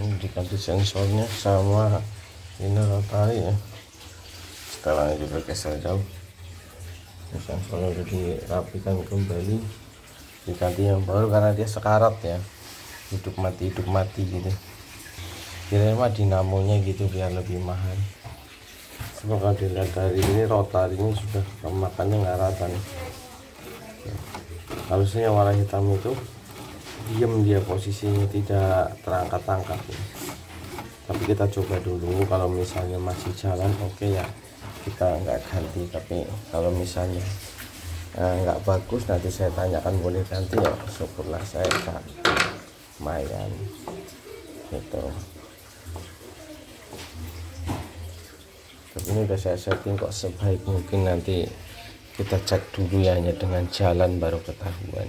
ini diganti sensornya sama inner rotary ya, sekarang juga geser jauh. Ini sensornya udah dirapikan kembali, diganti yang baru karena dia sekarat ya, hidup mati gitu. Kirain mah dinamonya gitu biar lebih mahal. Semoga dilihat dari ini rotarinya sudah kemakannya nggak rata nih. Harusnya yang warna hitam itu diam, dia posisinya tidak terangkat-angkat ya. Tapi kita coba dulu, kalau misalnya masih jalan oke ya kita nggak ganti, tapi kalau misalnya nggak bagus nanti saya tanyakan boleh ganti ya, syukurlah saya lumayan gitu. Tapi ini udah saya setting kok sebaik mungkin, nanti kita cek dulu ya hanya dengan jalan baru ketahuan.